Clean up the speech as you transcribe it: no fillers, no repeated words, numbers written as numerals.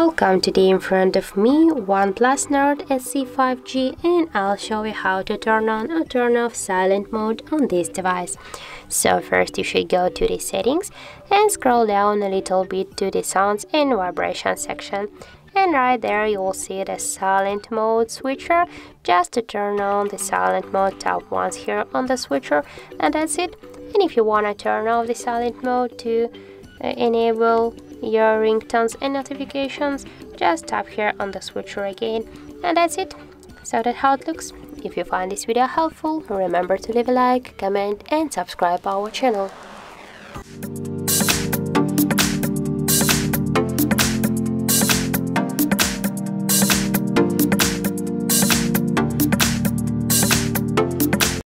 Welcome, today in front of me OnePlus Nord CE 5G, and I'll show you how to turn on or turn off silent mode on this device. So first you should go to the settings and scroll down a little bit to the sounds and vibration section. And right there you will see the silent mode switcher. Just to turn on the silent mode, tap once here on the switcher, and that's it. And if you want to turn off the silent mode to enable your ringtones and notifications, just tap here on the switcher again, and that's it. So that's how it looks. If you find this video helpful, remember to leave a like, comment and subscribe our channel.